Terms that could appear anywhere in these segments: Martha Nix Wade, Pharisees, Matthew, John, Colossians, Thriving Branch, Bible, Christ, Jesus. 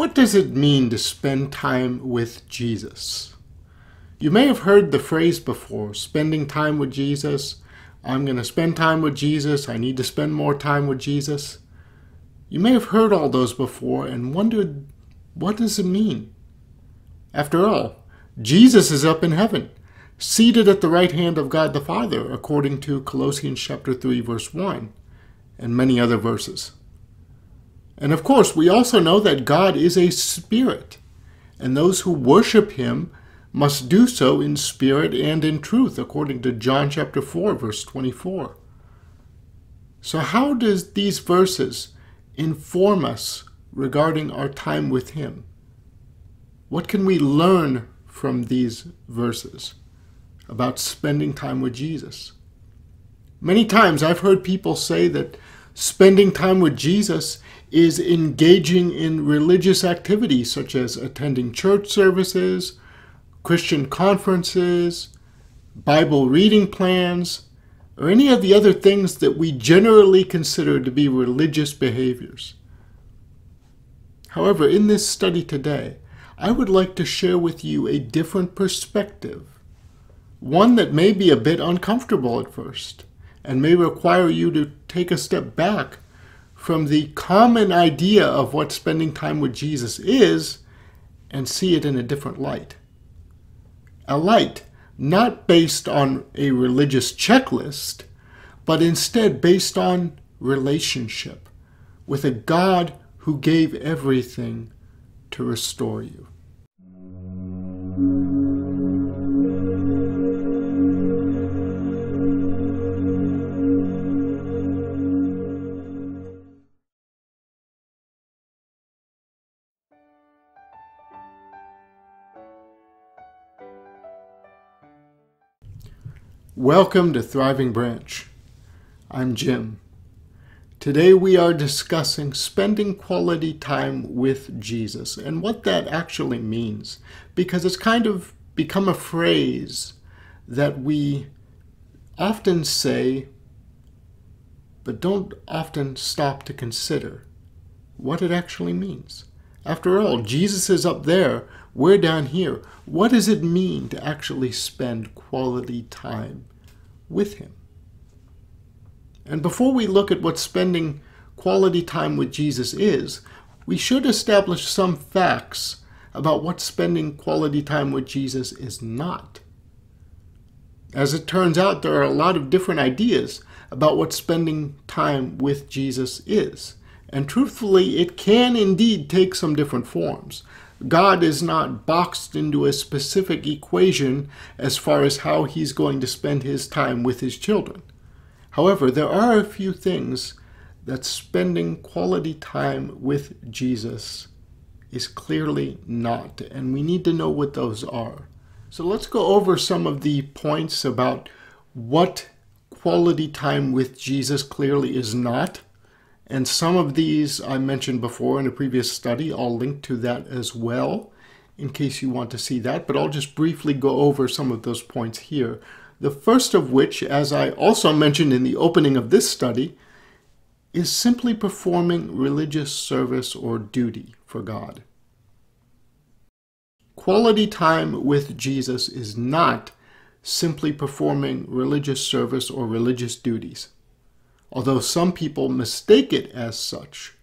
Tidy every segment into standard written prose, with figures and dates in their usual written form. What does it mean to spend time with Jesus? You may have heard the phrase before, spending time with Jesus. I'm going to spend time with Jesus. I need to spend more time with Jesus. You may have heard all those before and wondered, what does it mean? After all, Jesus is up in heaven, seated at the right hand of God the Father, according to Colossians chapter 3, verse 1, and many other verses. And of course, we also know that God is a spirit, and those who worship him must do so in spirit and in truth, according to John chapter 4, verse 24. So how does these verses inform us regarding our time with him? What can we learn from these verses about spending time with Jesus? Many times I've heard people say that spending time with Jesus is engaging in religious activities such as attending church services, Christian conferences, Bible reading plans, or any of the other things that we generally consider to be religious behaviors. However, in this study today, I would like to share with you a different perspective, one that may be a bit uncomfortable at first and may require you to take a step back from the common idea of what spending time with Jesus is and see it in a different light. A light not based on a religious checklist, but instead based on relationship with a God who gave everything to restore you. Welcome to Thriving Branch. I'm Jim. Today we are discussing spending quality time with Jesus and what that actually means, because it's kind of become a phrase that we often say, but don't often stop to consider what it actually means. After all, Jesus is up there. We're down here. What does it mean to actually spend quality time with him? And before we look at what spending quality time with Jesus is, we should establish some facts about what spending quality time with Jesus is not. As it turns out, there are a lot of different ideas about what spending time with Jesus is. And truthfully, it can indeed take some different forms. God is not boxed into a specific equation as far as how he's going to spend his time with his children. However, there are a few things that spending quality time with Jesus is clearly not, and we need to know what those are. So let's go over some of the points about what quality time with Jesus clearly is not. And some of these I mentioned before in a previous study. I'll link to that as well in case you want to see that, but I'll just briefly go over some of those points here. The first of which, as I also mentioned in the opening of this study, is simply performing religious service or duty for God. Quality time with Jesus is not simply performing religious service or religious duties, although some people mistake it as such.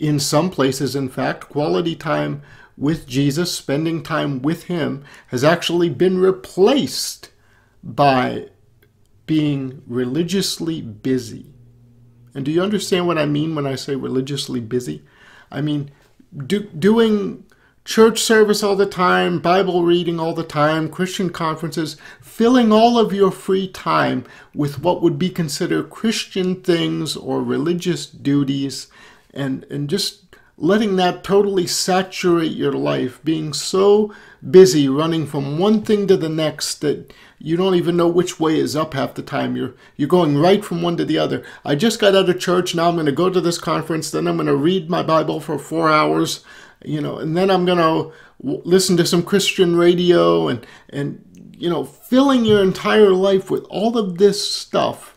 In some places, in fact, quality time with Jesus, spending time with him, has actually been replaced by being religiously busy. And do you understand what I mean when I say religiously busy? I mean doing church service all the time, Bible reading all the time, Christian conferences, filling all of your free time with what would be considered Christian things or religious duties, and just letting that totally saturate your life, being so busy running from one thing to the next that you don't even know which way is up half the time. You're going right from one to the other. I just got out of church, now I'm going to go to this conference, then I'm going to read my Bible for 4 hours, and then I'm going to listen to some Christian radio and filling your entire life with all of this stuff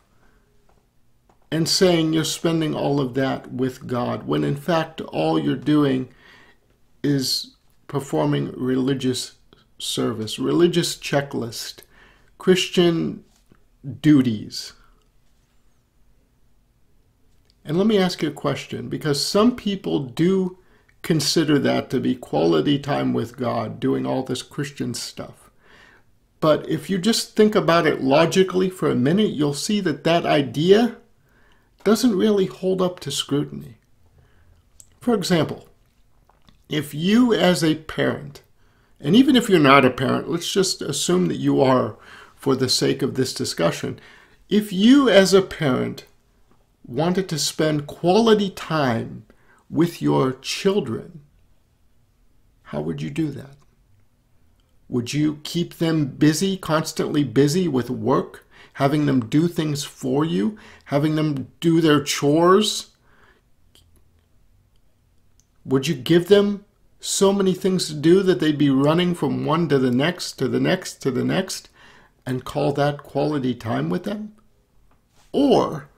and saying you're spending all of that with God, when in fact all you're doing is performing religious service, religious checklist, Christian duties. And let me ask you a question, because some people do consider that to be quality time with God, doing all this Christian stuff. But if you just think about it logically for a minute, you'll see that that idea doesn't really hold up to scrutiny. For example, if you as a parent, and even if you're not a parent, let's just assume that you are for the sake of this discussion, if you as a parent wanted to spend quality time with your children, how would you do that? Would you keep them busy, constantly busy with work, having them do things for you, having them do their chores? Would you give them so many things to do that they'd be running from one to the next, to the next, to the next, and call that quality time with them? Or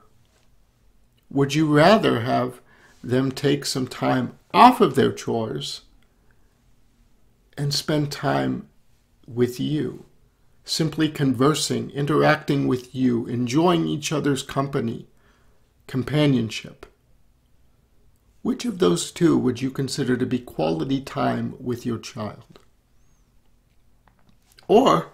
would you rather have them take some time off of their chores and spend time with you, simply conversing, interacting with you, enjoying each other's company, companionship? Which of those two would you consider to be quality time with your child? Or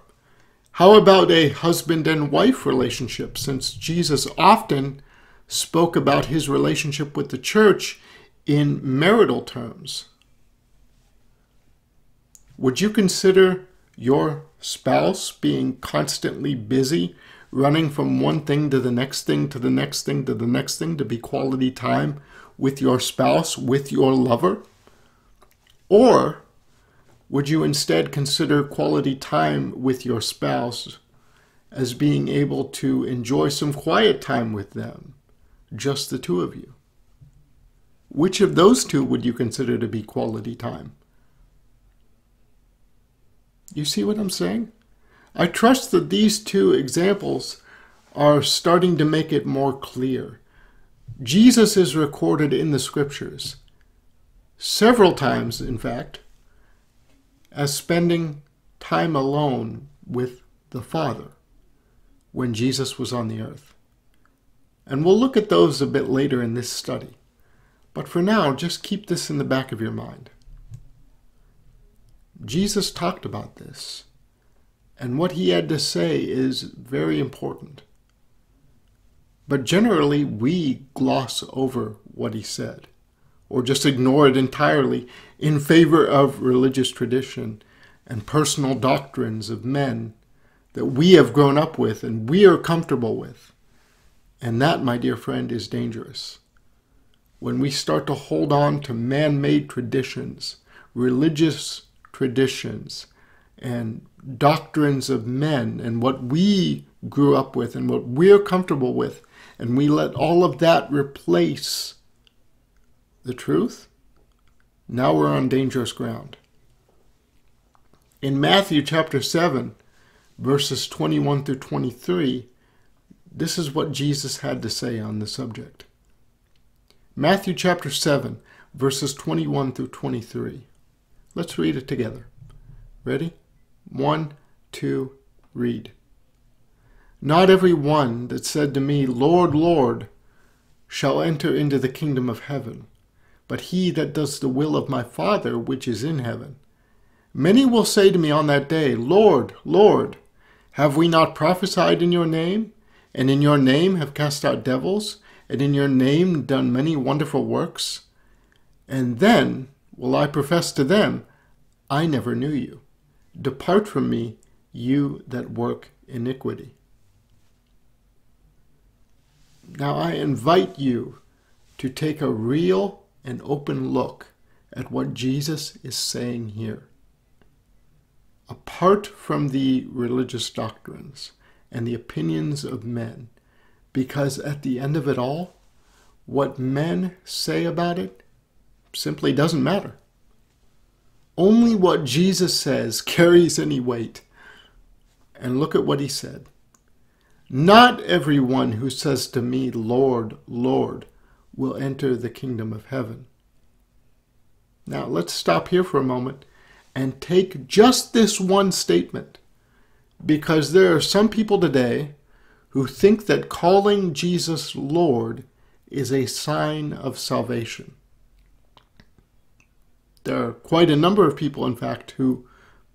how about a husband and wife relationship, since Jesus often spoke about his relationship with the church in marital terms? Would you consider your spouse being constantly busy, running from one thing to the next thing to the next thing to the next thing, to be quality time with your spouse, with your lover? Or would you instead consider quality time with your spouse as being able to enjoy some quiet time with them, just the two of you? Which of those two would you consider to be quality time? You see what I'm saying? I trust that these two examples are starting to make it more clear. Jesus is recorded in the scriptures several times, in fact, as spending time alone with the Father when Jesus was on the earth. And we'll look at those a bit later in this study. But for now, just keep this in the back of your mind. Jesus talked about this, and what he had to say is very important. But generally, we gloss over what he said, or just ignore it entirely in favor of religious tradition and personal doctrines of men that we have grown up with and we are comfortable with. And that, my dear friend, is dangerous. When we start to hold on to man-made traditions, religious traditions, and doctrines of men, and what we grew up with and what we're comfortable with, and we let all of that replace the truth, now we're on dangerous ground. In Matthew chapter 7, verses 21 through 23, this is what Jesus had to say on the subject. Matthew chapter 7, verses 21 through 23. Let's read it together. Ready? 1, 2, read. Not every one that said to me, Lord, Lord, shall enter into the kingdom of heaven, but he that does the will of my Father which is in heaven. Many will say to me on that day, Lord, Lord, have we not prophesied in your name, and in your name have cast out devils, and in your name done many wonderful works? And then will I profess to them, I never knew you. Depart from me, you that work iniquity. Now I invite you to take a real and open look at what Jesus is saying here. Apart from the religious doctrines and the opinions of men, because at the end of it all, what men say about it simply doesn't matter. Only what Jesus says carries any weight. And look at what he said. Not everyone who says to me, Lord, Lord, will enter the kingdom of heaven. Now let's stop here for a moment and take just this one statement, because there are some people today who think that calling Jesus Lord is a sign of salvation. There are quite a number of people, in fact, who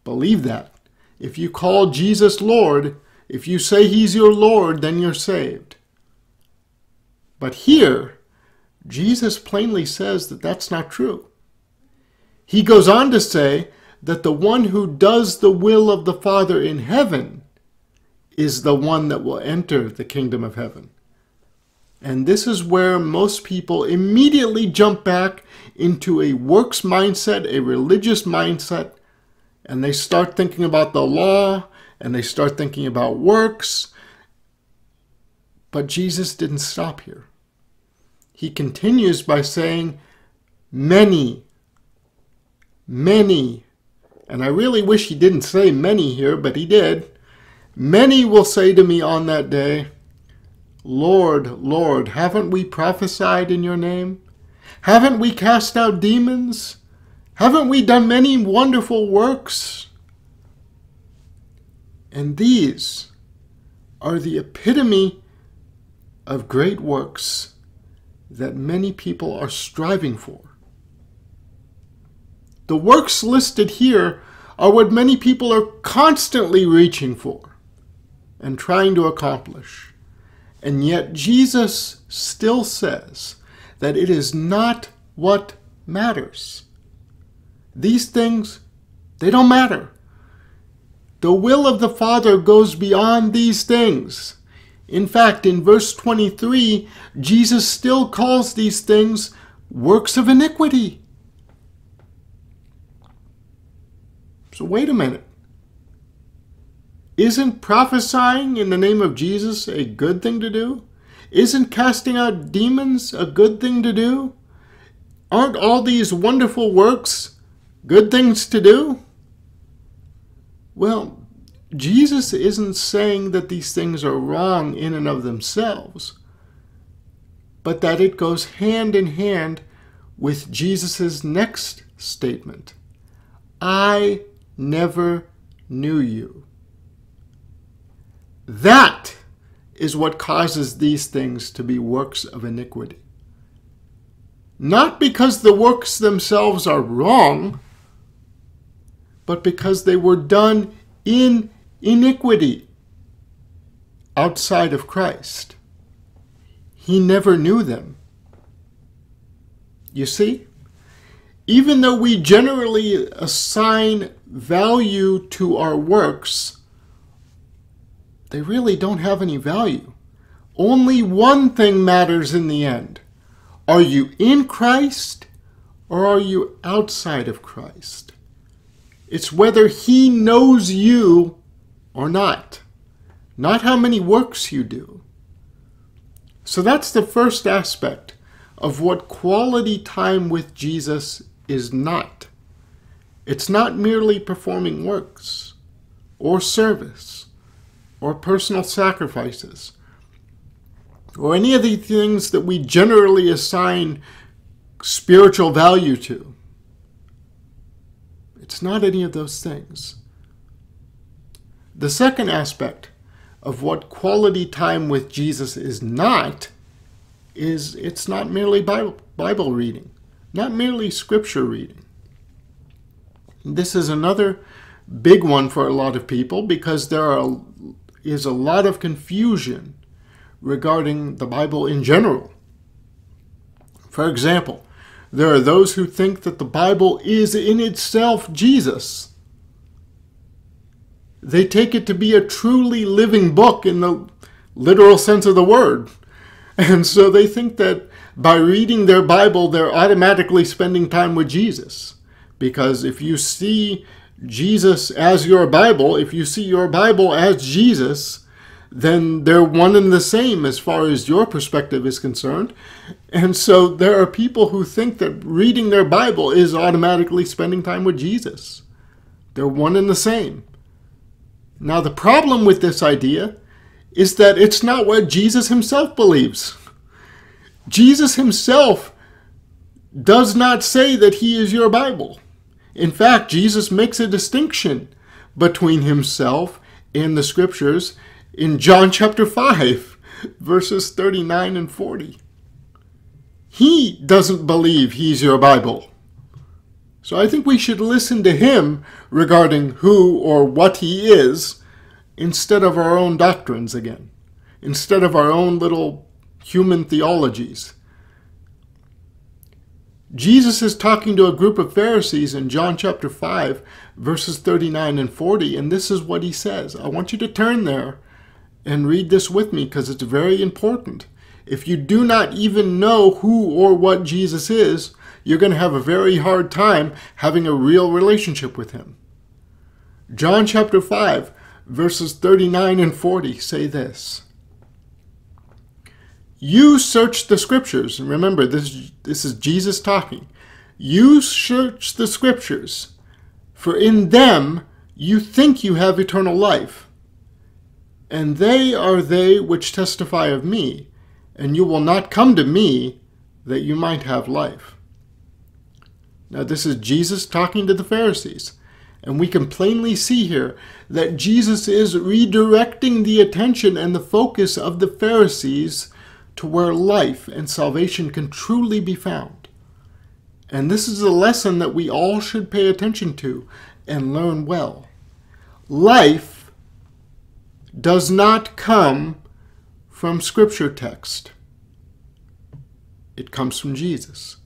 believe that. If you call Jesus Lord, if you say he's your Lord, then you're saved. But here, Jesus plainly says that that's not true. He goes on to say that the one who does the will of the Father in heaven is the one that will enter the kingdom of heaven. And this is where most people immediately jump back into a works mindset, a religious mindset, and they start thinking about the law, and they start thinking about works. But Jesus didn't stop here. He continues by saying, many, many, and I really wish he didn't say many here, but he did. Many will say to me on that day, Lord, Lord, haven't we prophesied in your name? Haven't we cast out demons? Haven't we done many wonderful works? And these are the epitome of great works that many people are striving for. The works listed here are what many people are constantly reaching for and trying to accomplish. And yet Jesus still says that it is not what matters. These things, they don't matter. The will of the Father goes beyond these things. In fact, in verse 23, Jesus still calls these things works of iniquity. So wait a minute. Isn't prophesying in the name of Jesus a good thing to do? Isn't casting out demons a good thing to do? Aren't all these wonderful works good things to do? Well, Jesus isn't saying that these things are wrong in and of themselves, but that it goes hand in hand with Jesus's next statement. I never knew you. That is what causes these things to be works of iniquity. Not because the works themselves are wrong, but because they were done in iniquity, outside of Christ. He never knew them. You see, even though we generally assign value to our works, they really don't have any value. Only one thing matters in the end. Are you in Christ or are you outside of Christ? It's whether he knows you or not, not how many works you do. So that's the first aspect of what quality time with Jesus is not. It's not merely performing works or service or personal sacrifices or any of the things that we generally assign spiritual value to. It's not any of those things. The second aspect of what quality time with Jesus is not is it's not merely Bible reading, not merely scripture reading. This is another big one for a lot of people because there is a lot of confusion regarding the Bible in general. For example, there are those who think that the Bible is in itself Jesus. They take it to be a truly living book in the literal sense of the word. And so they think that by reading their Bible, they're automatically spending time with Jesus. Because if you see Jesus as your Bible, if you see your Bible as Jesus, then they're one and the same as far as your perspective is concerned. And so there are people who think that reading their Bible is automatically spending time with Jesus. They're one and the same. Now the problem with this idea is that it's not what Jesus himself believes. Jesus himself does not say that he is your Bible. In fact, Jesus makes a distinction between himself and the scriptures in John chapter 5, verses 39 and 40. He doesn't believe he's your Bible. So I think we should listen to him regarding who or what he is instead of our own doctrines again, instead of our own little human theologies. Jesus is talking to a group of Pharisees in John chapter 5, verses 39 and 40, and this is what he says. I want you to turn there and read this with me because it's very important. If you do not even know who or what Jesus is, you're going to have a very hard time having a real relationship with him. John chapter 5, verses 39 and 40 say this. You search the scriptures, and remember, this is Jesus talking. You search the scriptures, for in them you think you have eternal life, and they are they which testify of me, and you will not come to me that you might have life. Now this is Jesus talking to the Pharisees, and we can plainly see here that Jesus is redirecting the attention and the focus of the Pharisees to where life and salvation can truly be found. And this is a lesson that we all should pay attention to and learn well. Life does not come from scripture text. It comes from Jesus.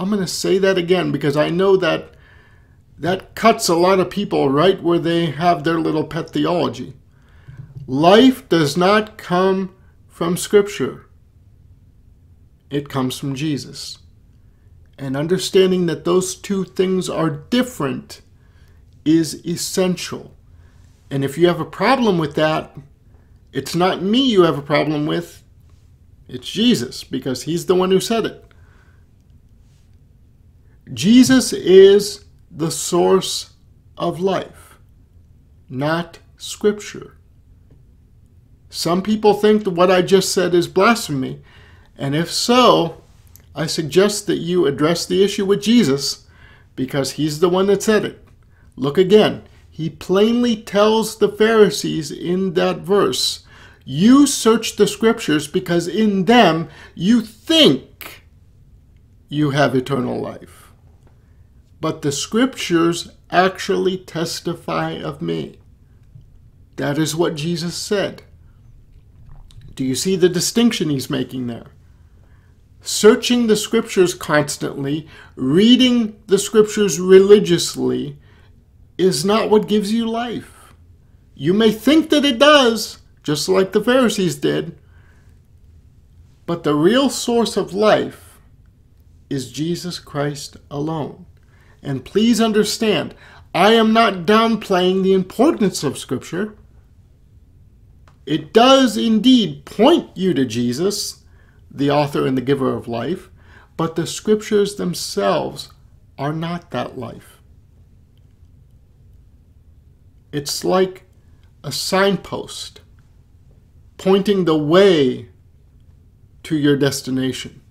I'm going to say that again because I know that that cuts a lot of people right where they have their little pet theology. Life does not come from Scripture. It comes from Jesus. And understanding that those two things are different is essential. And if you have a problem with that, it's not me you have a problem with, it's Jesus, because he's the one who said it. Jesus is the source of life, not Scripture. Some people think that what I just said is blasphemy, and if so, I suggest that you address the issue with Jesus because he's the one that said it. Look again. He plainly tells the Pharisees in that verse, you search the scriptures because in them you think you have eternal life. But the scriptures actually testify of me. That is what Jesus said. Do you see the distinction he's making there? Searching the scriptures constantly, reading the scriptures religiously, is not what gives you life. You may think that it does, just like the Pharisees did, but the real source of life is Jesus Christ alone. And please understand, I am not downplaying the importance of scripture. It does indeed point you to Jesus, the author and the giver of life, but the scriptures themselves are not that life. It's like a signpost pointing the way to your destination.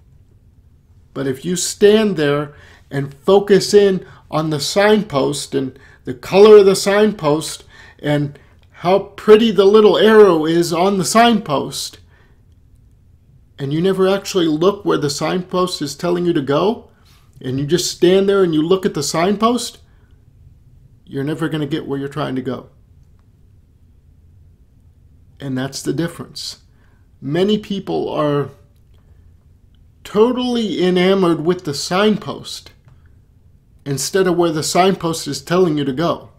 But if you stand there and focus in on the signpost and the color of the signpost and how pretty the little arrow is on the signpost, and you never actually look where the signpost is telling you to go, and you just stand there and you look at the signpost, you're never going to get where you're trying to go. And that's the difference. Many people are totally enamored with the signpost instead of where the signpost is telling you to go.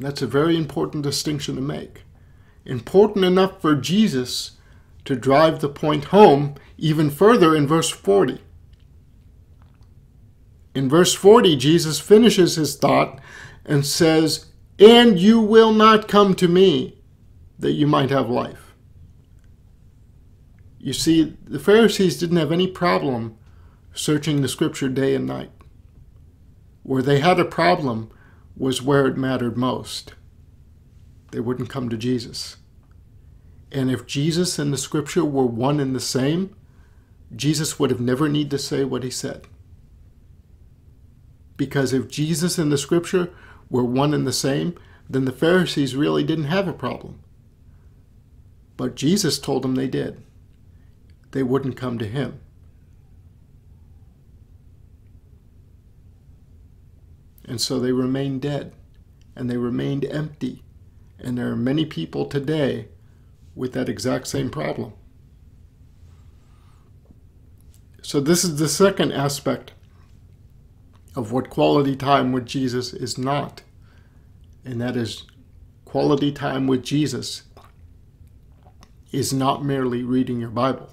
That's a very important distinction to make. Important enough for Jesus to drive the point home even further in verse 40. In verse 40, Jesus finishes his thought and says, "And you will not come to me that you might have life." You see, the Pharisees didn't have any problem searching the scripture day and night. Where they had a problem was where it mattered most. They wouldn't come to Jesus. And if Jesus and the scripture were one and the same, Jesus would have never need to say what he said. Because if Jesus and the scripture were one and the same, then the Pharisees really didn't have a problem. But Jesus told them they did. They wouldn't come to him. And so they remained dead, and they remained empty. And there are many people today with that exact same problem. So this is the second aspect of what quality time with Jesus is not. And that is, quality time with Jesus is not merely reading your Bible.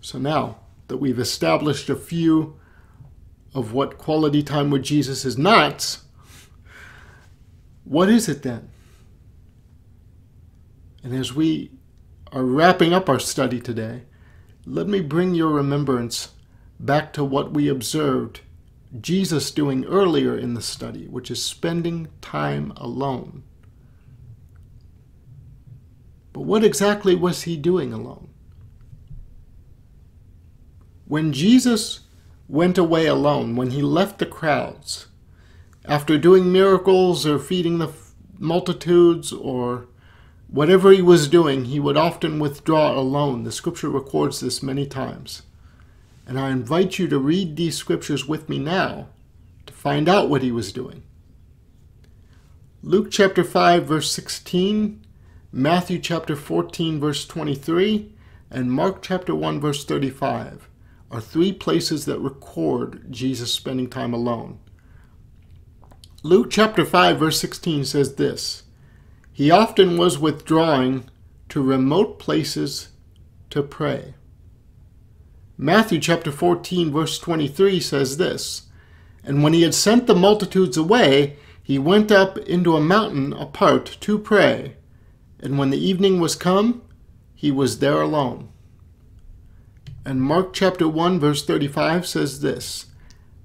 So now that we've established a few of what quality time with Jesus is not, what is it then? And as we are wrapping up our study today, let me bring your remembrance back to what we observed Jesus doing earlier in the study, which is spending time alone. But what exactly was he doing alone? When Jesus went away alone, when he left the crowds, after doing miracles or feeding the multitudes or whatever he was doing, he would often withdraw alone. The scripture records this many times. And I invite you to read these scriptures with me now to find out what he was doing. Luke chapter 5, verse 16, Matthew chapter 14, verse 23, and Mark chapter 1, verse 35 are three places that record Jesus spending time alone. Luke chapter 5, verse 16 says this: he often was withdrawing to remote places to pray. Matthew chapter 14, verse 23 says this: and when he had sent the multitudes away, he went up into a mountain apart to pray. And when the evening was come, he was there alone. And Mark chapter 1, verse 35 says this: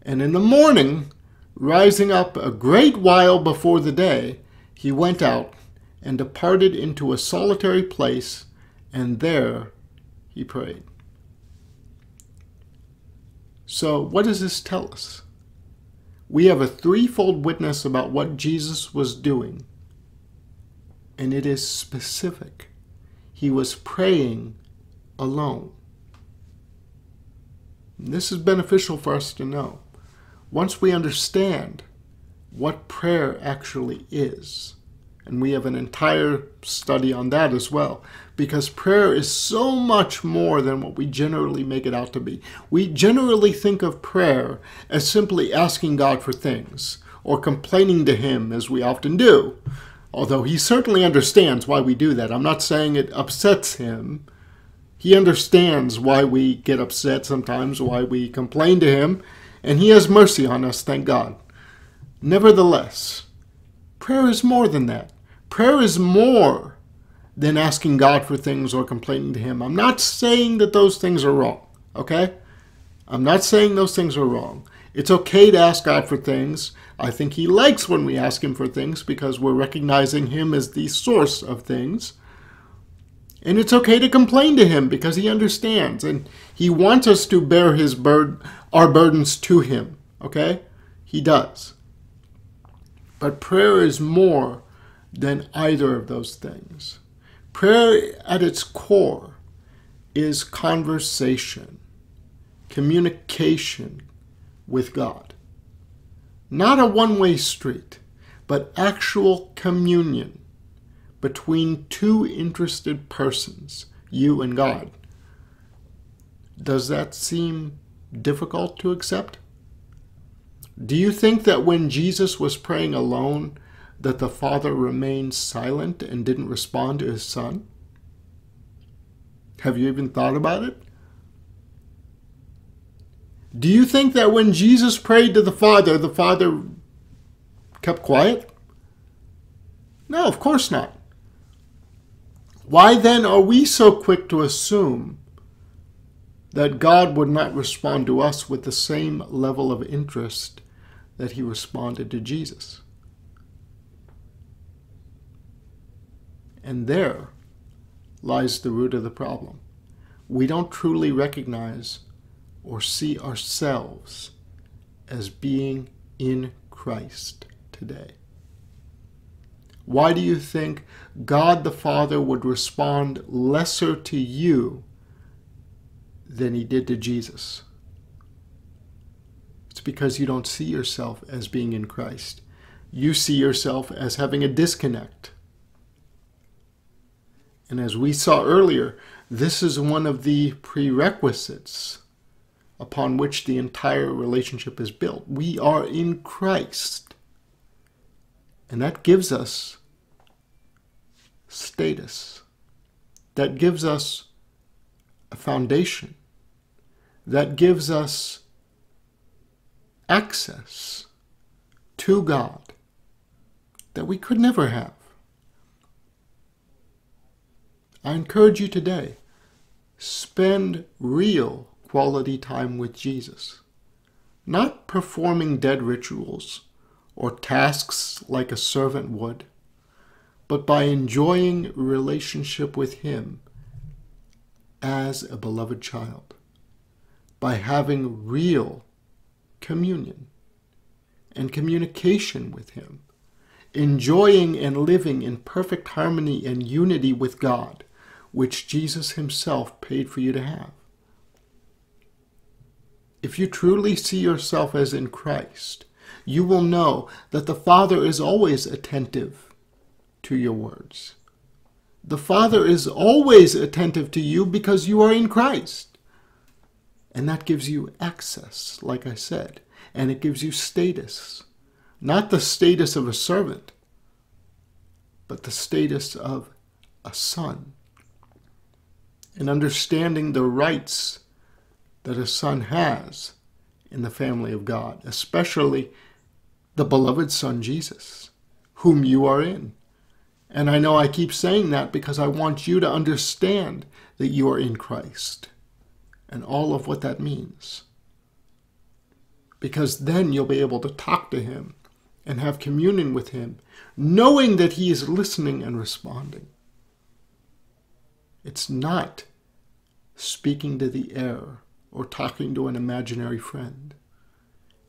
and in the morning, rising up a great while before the day, he went out and departed into a solitary place, and there he prayed. So what does this tell us? We have a threefold witness about what Jesus was doing, and it is specific. He was praying alone. And this is beneficial for us to know. Once we understand what prayer actually is, and we have an entire study on that as well, because prayer is so much more than what we generally make it out to be. We generally think of prayer as simply asking God for things or complaining to him, as we often do, although he certainly understands why we do that. I'm not saying it upsets him. He understands why we get upset sometimes, why we complain to him, and he has mercy on us, thank God. Nevertheless, prayer is more than that. Prayer is more than asking God for things or complaining to him. I'm not saying that those things are wrong, okay? I'm not saying those things are wrong. It's okay to ask God for things. I think he likes when we ask him for things because we're recognizing him as the source of things. And it's okay to complain to him because he understands and he wants us to bear his our burdens to him, okay? He does. But prayer is more than either of those things. Prayer at its core is conversation, communication with God. Not a one-way street, but actual communion between two interested persons, you and God. Does that seem difficult to accept? Do you think that when Jesus was praying alone, that the Father remained silent and didn't respond to his Son? Have you even thought about it? Do you think that when Jesus prayed to the Father kept quiet? No, of course not. Why then are we so quick to assume that God would not respond to us with the same level of interest that he responded to Jesus? And there lies the root of the problem. We don't truly recognize or see ourselves as being in Christ today. Why do you think God the Father would respond lesser to you than he did to Jesus? It's because you don't see yourself as being in Christ. You see yourself as having a disconnect. And as we saw earlier, this is one of the prerequisites upon which the entire relationship is built. We are in Christ. And that gives us status. That gives us a foundation. That gives us access to God that we could never have. I encourage you today, spend real quality time with Jesus. Not performing dead rituals or tasks like a servant would, but by enjoying relationship with Him as a beloved child, by having real communion and communication with Him, enjoying and living in perfect harmony and unity with God, which Jesus Himself paid for you to have. If you truly see yourself as in Christ, you will know that the Father is always attentive to your words. The Father is always attentive to you because you are in Christ. And that gives you access, like I said, and it gives you status. Not the status of a servant, but the status of a son. And understanding the rights that a son has in the family of God, especially the beloved Son Jesus, whom you are in. And I know I keep saying that because I want you to understand that you are in Christ and all of what that means. Because then you'll be able to talk to Him and have communion with Him, knowing that He is listening and responding. It's not speaking to the air or talking to an imaginary friend.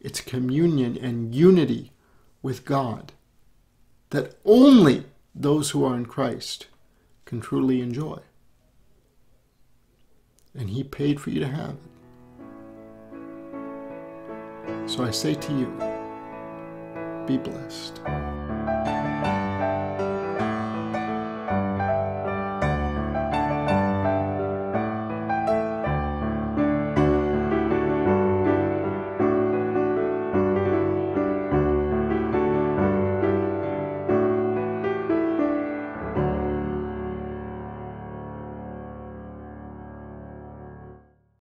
It's communion and unity with God that only those who are in Christ can truly enjoy. And He paid for you to have it. So I say to you, be blessed.